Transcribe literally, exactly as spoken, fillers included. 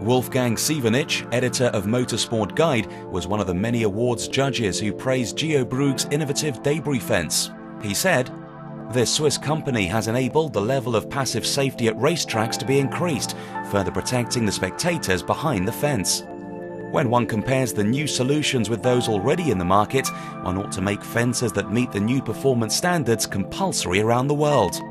Wolfgang Sievenich, editor of Motorsport Guide, was one of the many awards judges who praised Geobrug's innovative debris fence. He said, "This Swiss company has enabled the level of passive safety at racetracks to be increased, further protecting the spectators behind the fence. When one compares the new solutions with those already in the market, one ought to make fences that meet the new performance standards compulsory around the world."